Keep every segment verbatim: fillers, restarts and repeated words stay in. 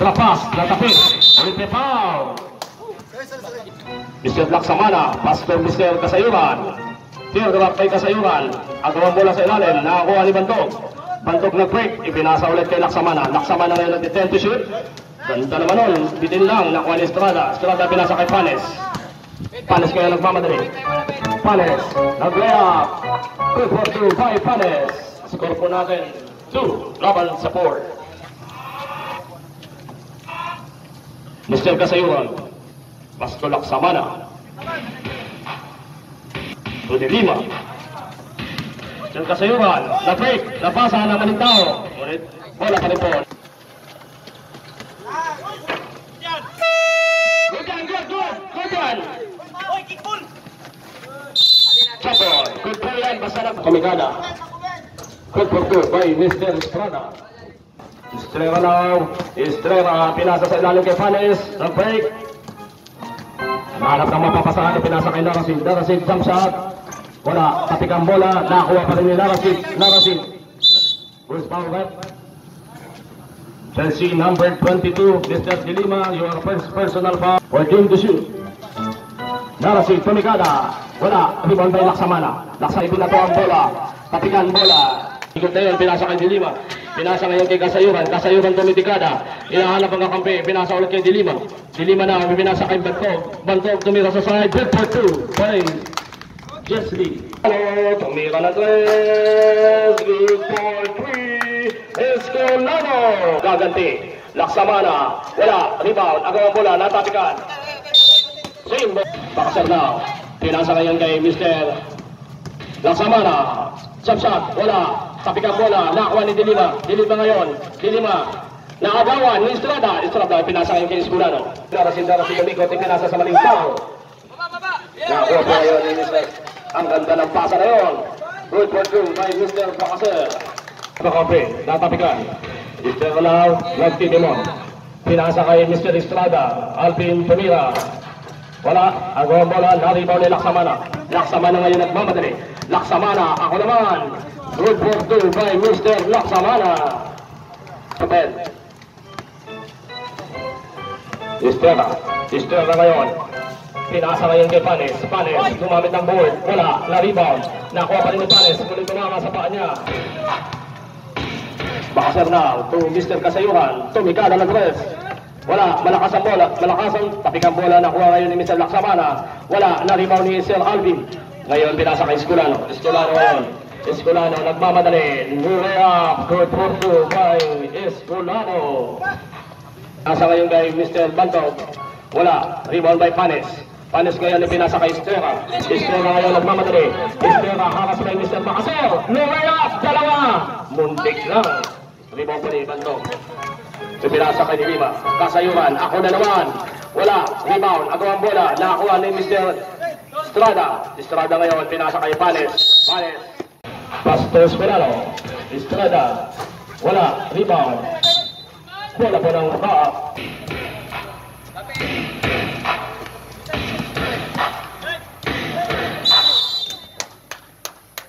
Terlepas dan tapis oleh Tepau Mister Laksamana, Pastor Mister Kasayuran. Tiyo gabak kay Kasayuran. Agawang bola sa ilalim, nakakuha ni Bantog. Bantog nag-break, ipinasa ulit kay Laksamana. Laksamana na yun nag-attempt to shoot. Ganda naman nun, bitin lang, nakuha ni Estrada. Estrada pinasa kay Panes. Panes kaya nagmamadali. Panes, nag-lay up. two four two five Panes. Score po natin, two laban sa four. Mister Kasayuran. Pastor Laksamana two lima Diyan Kasayuran na-break, napasa na malintaw ngunit bola pa rin po Gudan, good, good, Gudan Chapon, good ball yan, basta na Kamigana good for two by Mister Estrada Estrera now Estrera, pinasa sa ilalim kay Panes na-break Mahanap ng mapapasahan na pinasa kay Narasin. Narasin, jump shot. Wala, tatikang bola. Nakuha pa rin ni Narasin. Narasin. Where's Paulet? Chelsea number twenty-two. Mister Dilima, your first personal foul for Jim Dusu. Narasin, tumikada. Wala, rebound by Laksamana. Laksamana, ipinato ang bola. Tatikang bola. Ikot na yun, pinasa kay Dilima. Pinasa ngayon kay Kasayuran. Kasayuran tumitikada. Inahanap ang kakampi. Pinasa ulit kay Dilima. Dilima na, pinasa kay Bantog. Bantog tumira sa side. Good for two. By Jessie. Tumira na tres. Good for three. Escolano. Gaganti. Laksamana. Wala. Rebound. Agaw ang bola. Natapikan. Simbo. Boxer now. Pinasa ngayon kay Mister Laksamana. Shot. Wala. Tapikan bola, nakuha ni Dilima. Dilima ngayon, Dilima. Naagawan ni Estrada. Estrada, pinasa ngayon kay Escurano. Darasin, darasin kami, koting pinasa sa maling tao. Nakuha po ngayon ni Mister Ang ganda ng pasa na yun. Good for two by Mister Bakaser. Nakapin, natapikan. Mister Olaw, nagtidimon. Pinasa kay Mister Estrada. Alvin Tumira. Wala, agawan bola, naribaw ni Laksamana. Laksamana ngayon nagmamadali. Laksamana, ako naman. Good for two by Mister Laksamana. Kapel. Estrada. Estrada ngayon. Pinasa ngayon kay Panes. Panes, gumamit ng board. Wala. Na-rebound. Nakuha pa rin ni Panes. Kulit tumama sa paa niya. Bakaser now to Mister Kasayuran. Tumikada ng tres. Wala. Malakas ang bola. Malakas ang tapikang bola. Nakuha ngayon ni Mister Laksamana. Wala. Na-rebound ni Sir Alvin. Ngayon pinasa kay Escolano. Escolano ngayon. Escolano nagmamadali. Hurry up. Good for two by Escolano. Nasa ngayon kay Mister Bantog. Wala. Rebound by Panes. Panes ngayon ay pinasa kay Estrera. Estrera ngayon nagmamadali. Estrera haras kay Mister Bakaser. Hurry up. Dalawa. Muntik lang. Rebound pa ni Bantog. Pinasa kay Dilima. Kasayuran. Ako na naman. Wala. Rebound. Agawang bola. Nakakuha ni Mister Estrada. Estrada ngayon pinasa kay Panes. Panes. Pastor Escolano, Estrada, wala, rebound, bola po ng haap.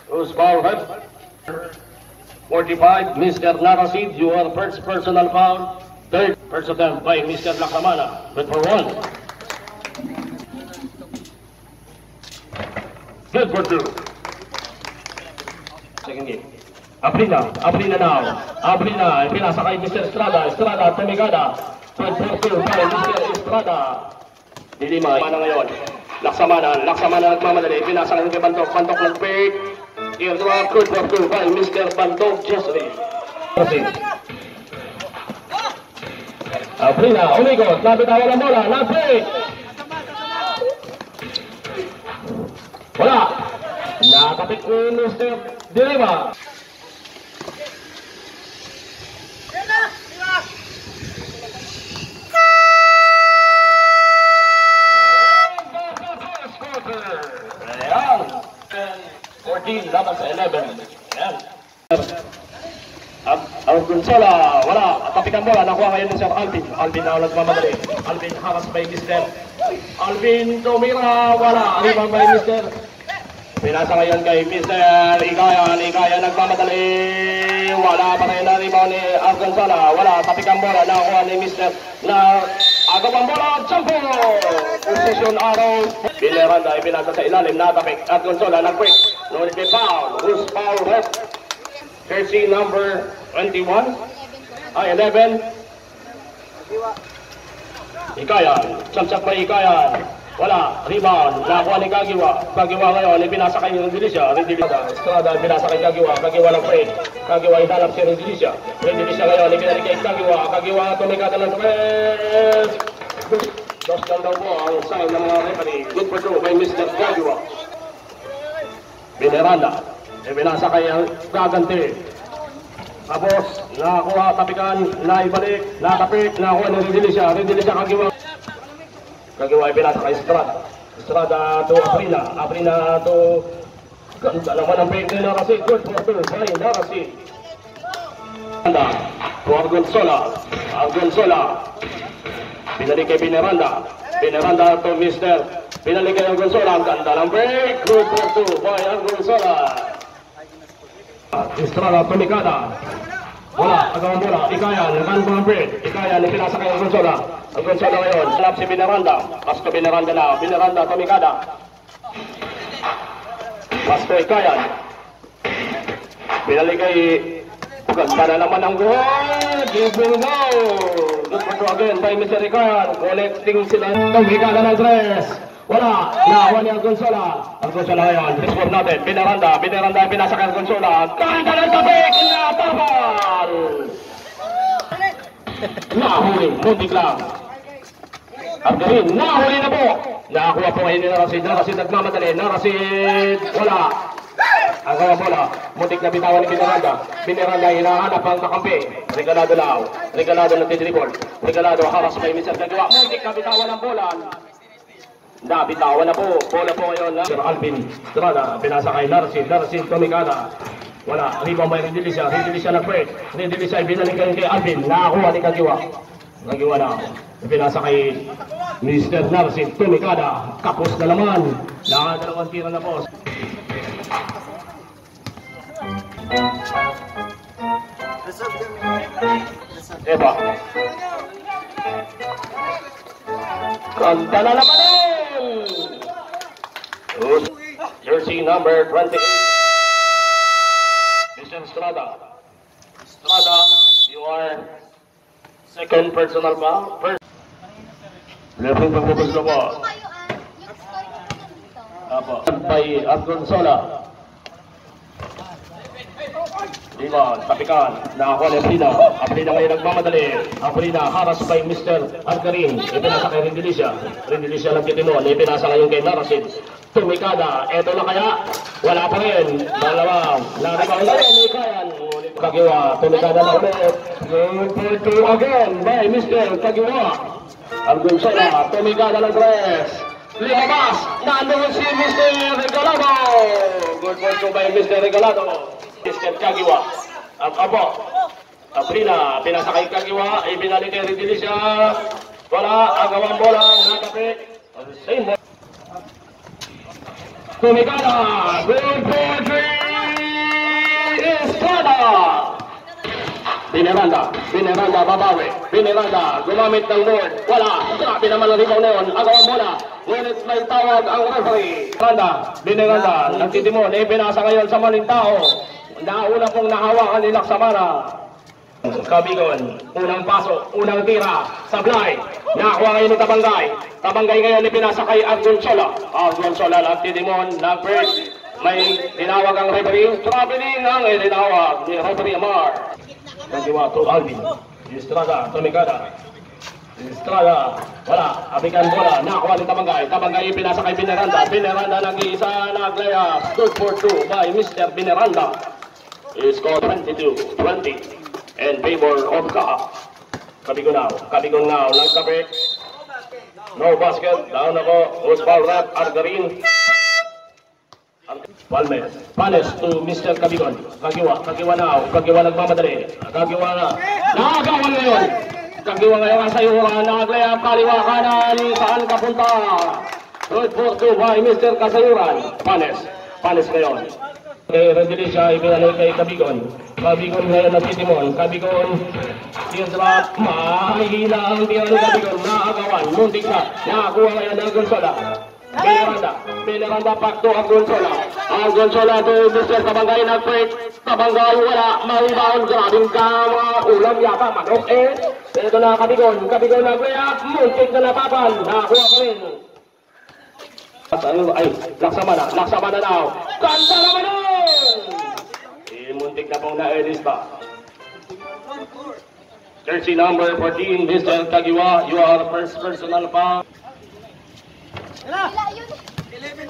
Who's foul, head? forty-five, Mister Narasid, you are first personal foul, third personal by Mister Laksamana, good for one. Good for two. Second game. Aprila, Aprila now. Aprila, pinasa kay Mister Estrada. Estrada, tumigada. two four two by Mister Estrada. Dilima, mana ngayon. Laksamana, Laksamana nagmamadali. Pinasa ngayon kay Bantog. Bantog nag-pick. Airdrop, good for two by Mister Bantog. Jesse. Aprila, umigot. Nabitawan ang bola. Nag-pick. Wala. Nakapik ni Mister Dilima. fourteen laban sa eleven. Ang Gonzala, wala. At tapikan bola, nakuha ngayon ni Sir Alvin. Alvin na ulang mamadali. Alvin haras by Mister Alvin Domira, wala. Alvin by Mister Pinasamayan kay Mister Ikaya, Ikaya nagmamadali. Wala pa rin na ribaw ni Argonzala. Wala, tapik ang bola. Nakakuha ni Mister na agap ang bola. Champo! Position arrow. Bileranda ibinasa sa ilalim. Natapik Argonzala. Nag-quick. Ngunit may foul. Who's foul left? Jersey number twenty-one. Ay, eleven. Ikaya. Champ-champ pa Ikaya. Wala, rebound, nakuha ni Kagiwa. Kagiwa ngayon, ibinasa kay Rendilisha. Estrada, binasa kay Kagiwa. Kagiwa ng frame. Kagiwa, itanap si Rendilisha. Rendilisha ngayon, ibinalik kay Kagiwa. Kagiwa, tumikata ng press. Dos lang daw po ang sign ng mga referee. Good patrol by Mister Kagiwa. Bineranda, ibinasa kay Gagante. Tapos, nakuha, tapikan, naibalik, natapik, nakuha ni Rendilisha. Rendilisha, Kagiwa. Kagiwa ibinasa kay Estrada. Estrada to Aprina. Aprina to ganda naman ang pwede na kasi. Good for two. Ay, na kasi. Ganda. To Argonzola. Argonzola. Pinalik kay Bineranda. Bineranda to Mister. Pinalik kay Argonzola. Ang ganda ng break. Good for two by Argonzola. Estrada to Mikada. Wala, agawang bola, Ikaya, nagan mga bread, Ikaya, nipinasa kay Argonzola. Argonzola ngayon, salap si Bineranda. Pasko Bineranda na, Bineranda, Tomikada. Pasko Ikaya. Pinali kay, ganda na naman ang goal, give me now. Good control again by Mister Ikaya, collecting sila. Tomikada ng tres. Wala, nakuha ni Argonzola. Argonzola ngayon, respond natin, Bineranda, Bineranda, pinasa kay Argonzola. Ganda ng sabik, natapal. Nahuli, muntik lang. At gawin, nahuli na po. Nakakuha po ngayon ni Narasid. Narasid nagmamadali. Narasid, wala. Ang gawa bola, muntik na bitawan ni Bineranda. Bineranda hinahanap ang nakampi. Regalado na ako. Regalado ng titribol. Regalado, haras may misal nagawa. Muntik na bitawan ang bola. Na, bitawan na po. Bola po ngayon. Sir Alvin Estrada, pinasa kay Narasid. Narasid, Tomikada. Wala, riba may Rendilisha, Rendilisha na pwede. Rendilisha, ibinalik kayo kay Alvin. Nakakuha ni Kagiwa. Kagiwa na. Ibinasa kay Mister Narcid. Tumikada. Kapos na laman. Nakadalawang tira na po. Eba. Kanta na naman eh! Jersey number twenty-eight. Estrada, Estrada, you are second personal foul. First, level pagpapos na po. Apo, by Argonzola. Diba, tapikan, nakakuha ni Aprida. Aprida kayo nagmamadali. Aprida, haras by Mister Argarin. Ipinasa kay Rendilisha. Rendilisha lang kitino. Ipinasa ngayon kay Narasid. Tumikada, eto na kaya, wala pa rin, malawang, larabang na rin, Ikayan, Kagiwa, tumikada na ulit, two again, by Mister Kagiwa, Argonzola, tumikada ng tres, limabas, naandoon si Mister Regalado, good work by Mister Regalado, Mister Kagiwa, ang apo, Aprina, pinasakay Kagiwa, ibinalik kay Rendilisha, wala, agawang bola, nakapit, same bola. Tumikada, good for three, Estrada! Bineranda, Bineranda, babawi, Bineranda, gumamit ng board, wala, grabe naman ang ribaw na yun, agawang bola, ngunit may tawag ang referee. Bineranda, Bineranda, nagtitimon, ibinasa ngayon sa maling tao, nauna pong nahawakan ni Laksamana. Kabigon, unang pasok, unang tira, sablay, nakuha ngayon ni Tabanggay. Tabanggay ngayon ipinasa kay Argonzola. Argonzola, nagtidimon, nag-first, may tinawag ang referee, traveling ang itinawag ni referee Amar. Kagiwa to Alvin, Estrada, Tomikada, Estrada, wala, abigan bola, nakuha ni Tabanggay. Tabanggay ipinasa kay Bineranda, Bineranda nag-iisa, naglayas, good for two by Mister Bineranda. Score twenty-two twenty. And favor of Kaha. Kabigong now. Kabigong now. Nagkapit. No basket. Down ako. Who's foul rap? Argarin. Palmes. Palmes to Mister Kabigon. Kagiwa. Kagiwa now. Kagiwa nagmamadali. Kagiwa na. Nakagawa ngayon. Kagiwa ngayon sa iyo. Nakaglayang kaliwa kanan. Saan ka punta? Good for two by Mister Kasayuran. Palmes. Palis ngayon. Kay Rodriguez, ibinalik kay Kabigon. Kabigon ngayon at Timon. Kabigon, Israp, mahihila ang tiyan ng Kabigon. Nakagawan, muntik na. Nakakuha ngayon ang Gonsola. Pinaranda, pinaranda pakto ang Gonsola. Ang Gonsola to Mister Tabangay ng Freight. Tabangay wala, mahibaon. Grabing kama, ulam yata, manok eh. Ito na Kabigon, Kabigon na Greyap, muntik na napapan. Nakakuha pa rin. Ay, Laksamana, Laksamana daw. Kanta naman nun! Imuntik na pong na-edis ba? Jersey number fourteen, Mister Kagiwa, you are first personal pa.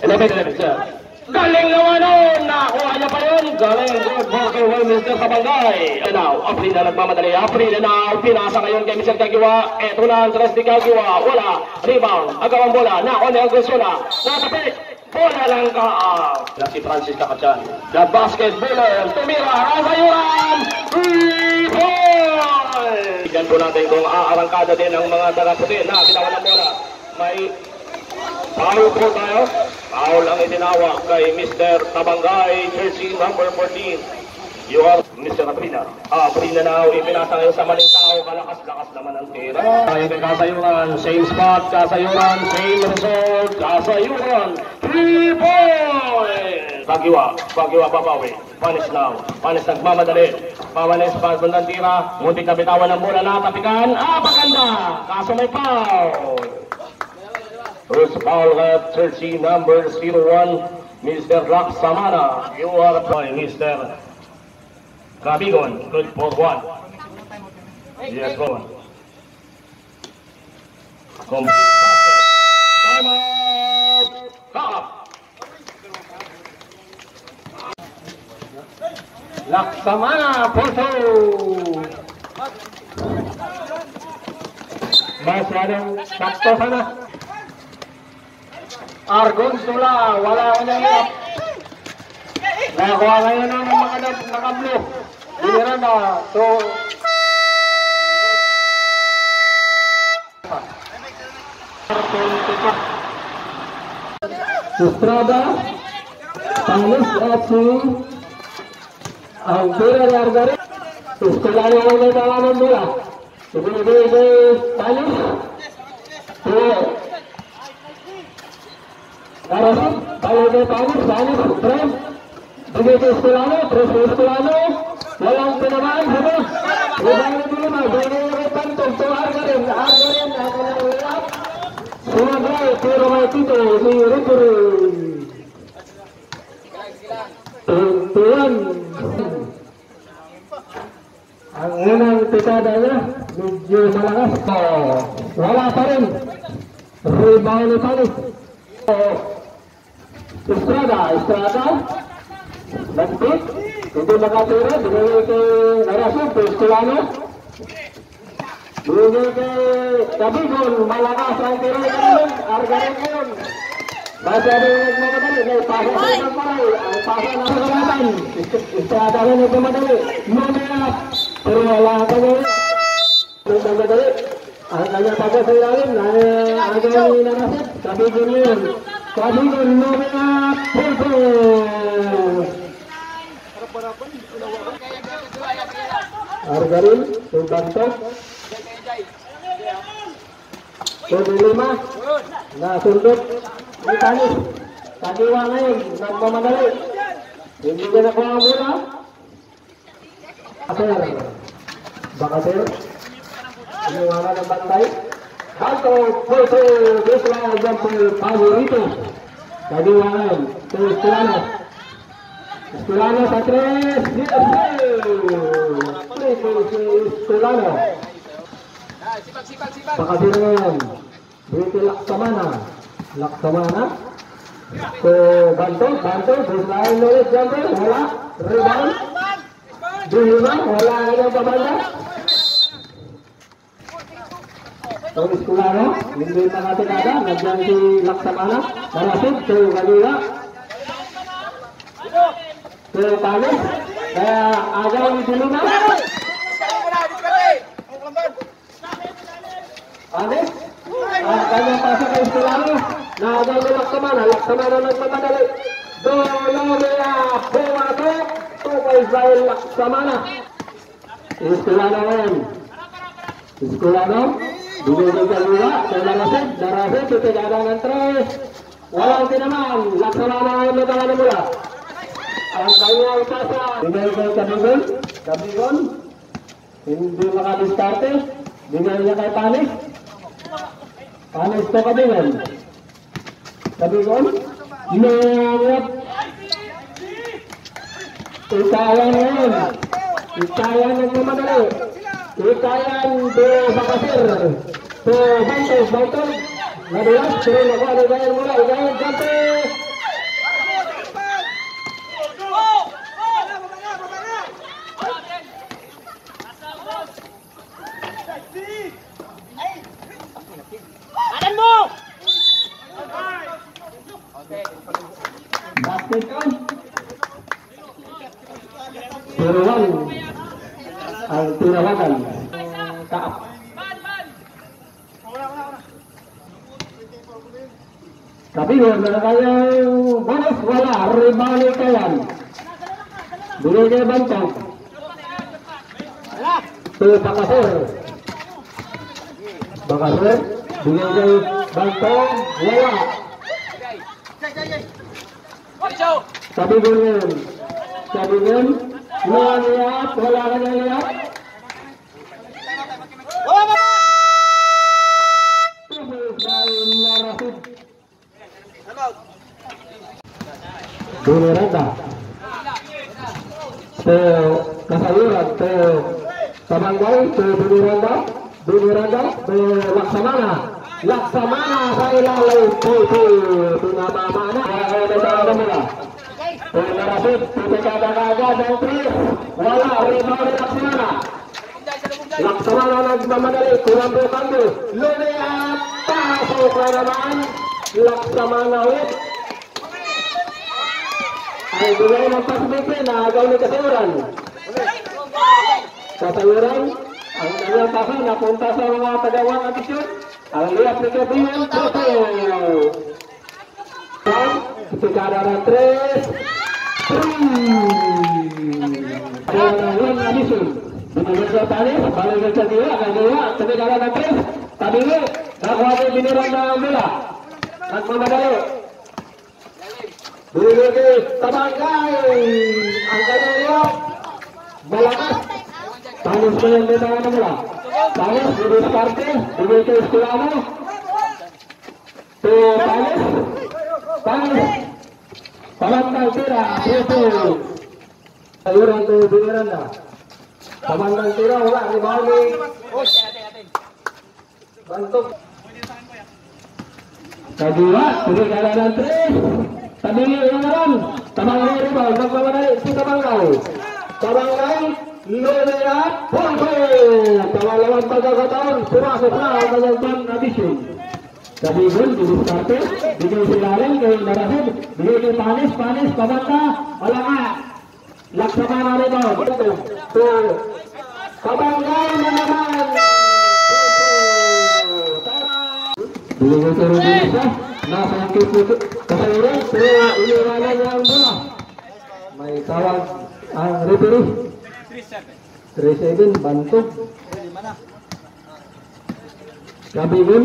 eleven, eleven, sir. Galing naman nun! Nakuha niya pa yun! Galing, good working well, Mister Kabangay. Now, April na nagmamadali. April now, pinasa ngayon kay Mister Kagiwa. Eto na ang tres ni Kagiwa. Wala, rebound, agawang bola. Naon na ang Gonsola. Natapit, bola lang ka. Na si Francis Kakachan. The basketballer, tumira, rasayuran, rebound! Tignan po natin kung aarangkada din ang mga dalaputin na binawa ng bola. May foul po tayo. Foul ang itinawag kay Mister Tabangay, jersey number fourteen. You are Mister Aprina. Ah, Aprina na ipinasa ngayon sa maling tao. Kalakas-lakas naman ang tira. Ay, kasayuran, same spot, kasayuran, same result, kasayuran, three points! Kagiwa, Kagiwa babawi. Panis now, Panis nagmamadali. Panis, pagbundang tira, muntik na bitawan ng bola na tapikan. Ah, paganda! Kaso may foul! First foul at jersey number zero one, Mister Laksamana. You are by Mister Kabigon. Good for one. Yes, go on. Complete basket. Time out. Stop. Laksamana for two. Masyadong sakto sana. Argonsola, wala ko nang hirap. Nakakuha ngayon ng mga nakablo. Hira na. So, Sustrada, Panis at Sing, ang pira ni Argari. Sustrada niya ang nagtawanan nila. Ibinibigay kay Panis. So, Arasan, kalau dia tahu, saya terus begitu selama terus terus selama dalam penamaan terus. Jangan dulu majukan depan contoh harga yang harga yang akan berlaku. Semoga terus itu diurus. Tuan, angan kita adalah menuju Malakas. Walau paling ribaun paling. Estrada, Estrada, nanti untuk mengatur dengan ke narasi perselana, dengan ke tapi gun Malaga Santer dan Argentinian masih ada yang mengatur dengan pasangan pasangan perselatan Estrada dan yang mengatur mana perlawanan dengan mengatur hanya pakai selain ada narasi tapi gunnya. Kami berlomba foto. Argarin, Subantok, Sudirima, Nasundut, Itanis, Kadiwangin, Nama Mandali, ini kena kuang bola. Asir, Bakasir, ini warna dan pantai. Atau foto besar jam pagi itu tadi malam terus kelana kelana satres di terus kelana pakadiran berita Laksamana Laksamana ke bantu bantu besar oleh jam bola riban di lima bola ada babanda. Terus kulana, minggu natin ada, nagdang si Laksamana, narasib, ke Galila, ke Panis, kaya agaw di Luna, Panis, kanyang pasok ay kulana, na agaw di Laksamana, Laksamana nagpapadali, Gloria Pumato, Tuka Israel Laksamana. Istilahnya, istilahnya, dibutuhkan juga dalam nasib, darahnya tidak ada nanti. Walau tidak mau, Laksamana yang bertolak mula. Angkanya utasa, dibutuhkan kabingun, kabingun, hindi makadistarte, dibutuhkan kay panis, panis to kabingun, kabingun. Mengat Ikayan Ikayan yang memadali Ikayan Bekasir Bebantus Bantus Nadulat Suruh lakukan Ikayan mula Ikayan cantik Peruan Altirawakan Kaap tapi kaya bonus wala ribali kayan dulu dia bantang tuh Bakasir Bakasir dulu dia bantang wala tapi bingung tapi bingung Luar lihat, bola kena lihat. Bola rata. Te kasayuran, te tabang gol, te bola rata, bola rata, te Laksamana, Laksamana saya lalu tuju tu nama mana? Bola rata, tidak ada. Wala rebound Laksamana Laksamana nagmamadali kurang bukando lumiat pasok na naman Laksamana ulit ay gulay ng pasbiti na agaw ni Kasayuran Kasayuran ang kanyang tahan napunta sa mga tagawang atisyon ang liat ni Gabriel Kasayuran Sikara na tres Palawan Abisul, Indonesia tadi, balik kerja dia, agak dia, tapi kalau nanti, tadi ni, nak wajib bini ronda mula, nak mana dulu? Bulu lagi, tabagai, angkanya dia, balakas, tangan sebelah benda mula, tangan bulu starting, bulu ke sekolahmu, tu tangan, tangan, tangan kaltira, itu. Sayuran tu biaran dah. Tamangan tirau lah di bawah ni. Bantuk. Tadi lah, tadi kalah nanti. Tadi ni orang tamangan di bawah. Nak bawa naik tu tamangan. Tamangan lumiat boleh. Tamangan pada kataun surah surah menonton habis. Tadi pun dibuat, dijual silaran, dijual darahun, dijual panis panis kabata alang. Laksamana rebound tu Kabanggan menahan dulu turun Indonesia nah sangkut Kasayuran terus ini rana yang bola main kawan ang referee tiga tujuh bantu Kabibun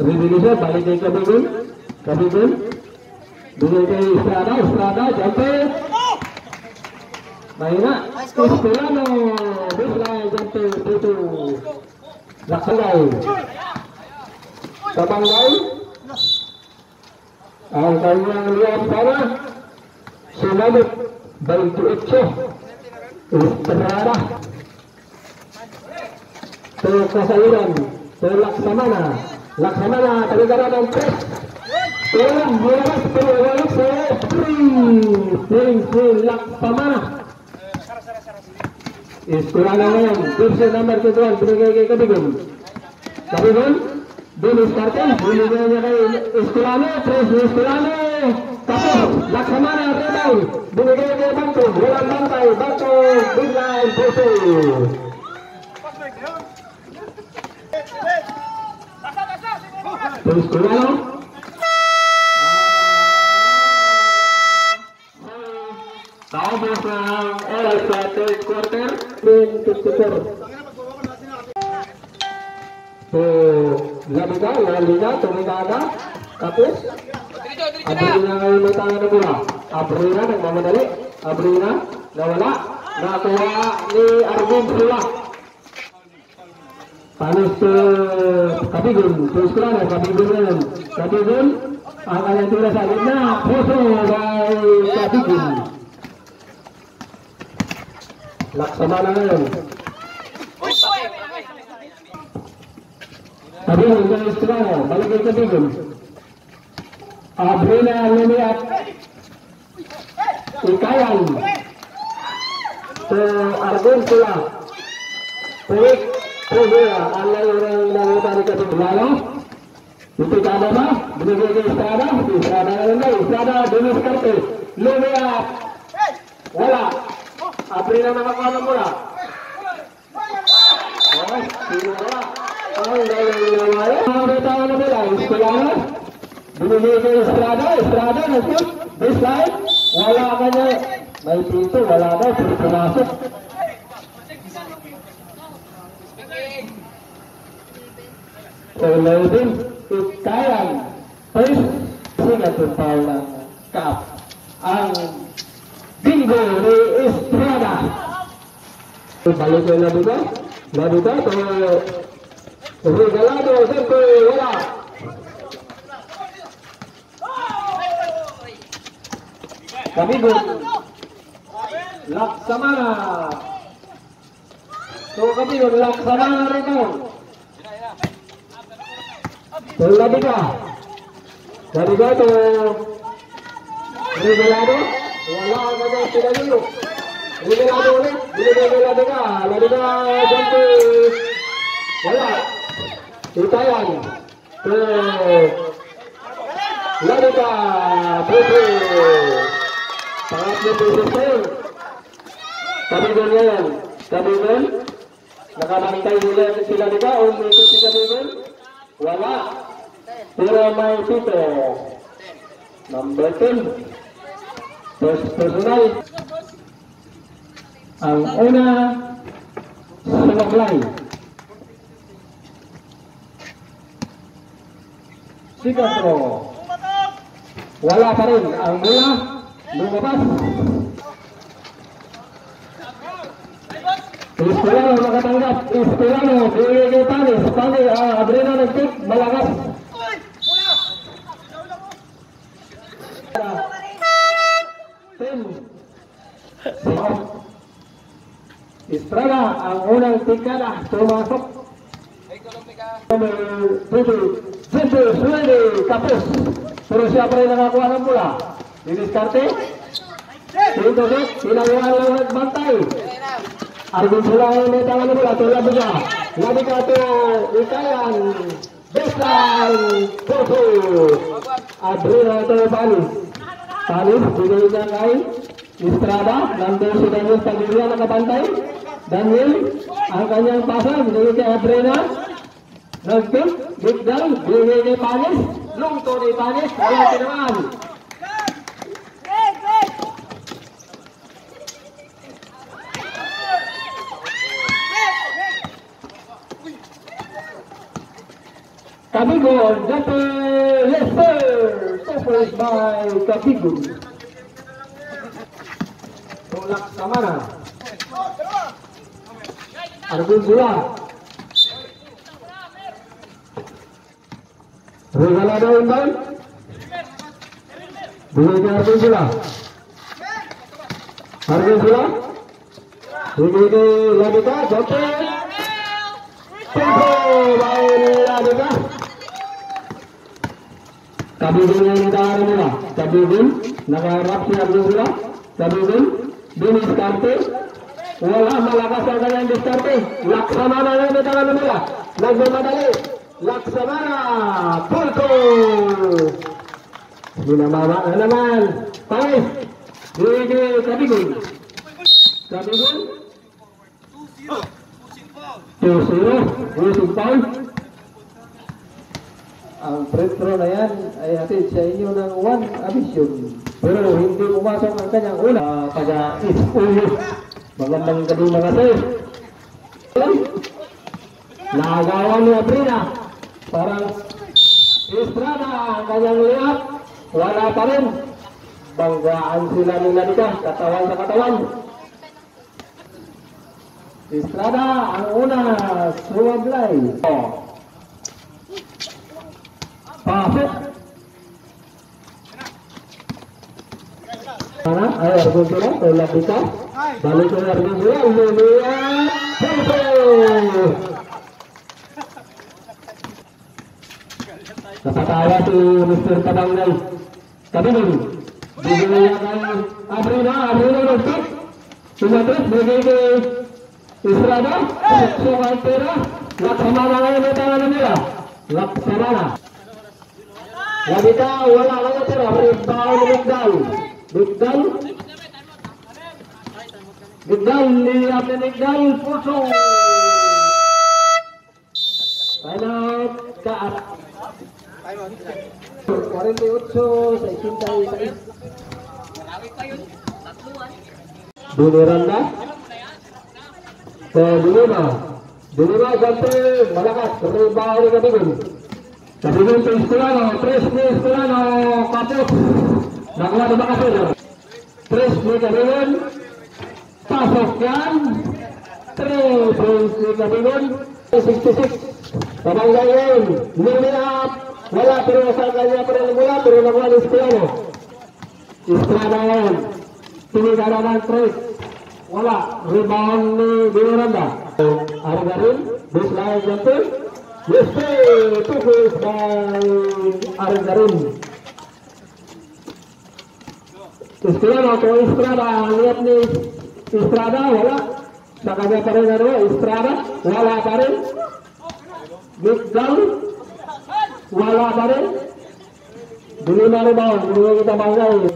Indonesia balik ke Kabibun Kabibun dulu ke Istrada, Istrada jatuh Baina, Istilano Bisrai jatuh, jatuh Laksangai Tabanggai Angkanya lihat sana Selamat Bantu Echo Istrada Terkasayuran Terlaksamana Laksamana, tapi karena nantes Orang beras beras beras beras beras Laksamana. Istilahnya, kursi nomor kedua bergerak ke depan. Tapi pun, dulu starting, dulu bergerak istilahnya, terus istilahnya, tapi Laksamana terbaik. Dulu bergerak bantu, bola lantai, bantu, berlay, bantu. Terus kurang. Pin tutup. Oh, lalu dah, lalu dah, tunggu ada, kapus. Abrina yang mata ada pula. Abrina yang mama dari, Abrina, Nawala, Nakoa ni Arvin pula. Panas kapigun, terus kurang ya kapigun, kapigun. Angka yang tidak sakitnya, kosong dari kapigun. Laksamana ngayon. Kapigun, terus kurang ya, balik ke kapigun. Abrina melihat ikayan. Ke Arvin pula. Baik. Pula Allah orang dari tadi ke belakang itu ada apa? Begitu istana, istana ini istana dulu seperti Lumia, wala, Aprina nama kau nomora, oh, ini wala, oh, dari nama ya, dari tahun berapa? Istana, begitu istana, istana itu desain, wala mana, baik itu wala ada termasuk. Kemudian ikayan terus sudah terpalang kap ang bingo di Istrada balik ke Labuda Labuda kalau Regalado sampai wala kami ber Laksamana so kami ber Laksamana rekon Terlebihnya, dari itu, Regalado, walau ada tidak dulu, Regalado ni, Regalado ni, Regalado jemput, walau, ikayan, ter, Regalado, putu, sangat betul, tapi dengan, tapi dengan, maka nanti juga tidak juga untuk tidak dengan. Wala, tiramai tito, number ten, bos personal, ang una, sumaklay. Si Castro, wala pa rin, ang mula, lumabas. Istilano makatanggap, Istilano diligitani, sepali Abrina nagtik, malakas. Tim Istrada, ang unang tikada, tumasok. Number tujuh, Sintu, Suwede, Kapus. Pero siya pa rin nakakuha ng pula. Diniskarte. Sintu, pinagawa lang nagbantay. Arvin pula yang menetangan pula, tolak juga. Lagi kata, ikayan, besar, koto. Abrina itu Panis. Panis, juga yang lain. Istrada, nanti sudah nyusah anak pantai. Dan ini, angkanya yang pasang, juga Abrina. Nagtim, Bigdang, juga Panis. Lungto di Panis, ayo ke depan. Kapigun, Jeppe Lester, topos by Kapigun. Tolak Samara. Arvin Zula. Regalado inbound. Bulunya Arvin Zula. Arvin Zula. Bulunya Labuda, Jeppe. Tempo by Labuda. Kapigun yang ditahan mula, Kapigun, negara Rapsi Abdullah, Kapigun, Dinis Karte, Walah Malakas yang diskarte, Laksamana yang ditahan mula, Lagu Madali, Laksamana, Pulko. Bila bawa elemen, Panis, Luigi Kapigun, Kapigun, Tusiro, Tusiro, ang pretro na yan ay atin sa inyo ng one abisyon pero hindi umasok ang kanyang una pag-is-ulit magandang gabi mga sir Lawannya Brina, seorang Istrada, kalian lihat warna paling banggaan sila Milanika, katawan-katawan. Istrada, Anguna, Suwablay. Pasuk. Mana? Ayo, berkumpul, tolak kita. Balik ke harga dia, Indonesia. Sampai. Dapat awal tu mister Padanggal, tapi dulu, dulu yang Abrina, Abrina doktor, sudah terus begitu Israda, Suwan Tera, Laksamana yang bertangan merah, Laksamana. Wanita wala wala Tera, beribau beribau, beribau, beribau lihat beribau kosong. Baiklah, kaat. Korin diutsu, saya cintai saya. Dulu rendah, dulu mah, dulu mah sampai malakas terbawa di kategori. Tapi dulu Tristilano, Tristilano, kapus, nak buat apa saja. Tris di kategori, pasukan, Tris di kategori, six six, abang Jayen, miliar. Wala perusahaan kalian perempuan berundangan istiano, istiano, tinggi daratan terus, wala rebound di beranda, argarin, buslay jantung, buslay tukus dan argarin, istiano atau istrada lihat ni istrada wala, sahaja perempuan istrada wala karin, bukan. Walau bareng, dulu baru bau, dulu kita banggai.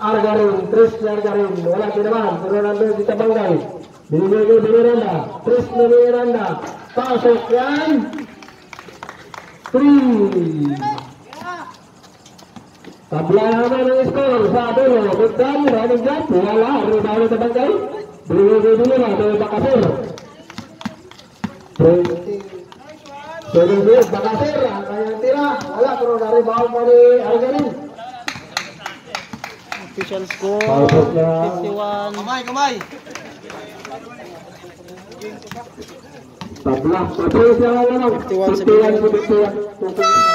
Argarin, Tris Argarin, walau kedepan, terus kita banggai. Dulu dulu dulu rendah, Tris dulu rendah, pasukan, Tris. Tabla mana skor satu, betul, mana jam, walau dulu baru kita banggai, dulu dulu dulu baru kita kasir. Terus terus bakasir, kayak tira, wala kalau dari bawah dari Argarin. Official score fifty-one. Kamai kamai. Tabla, terus yang lain. fifty-one fifty-one.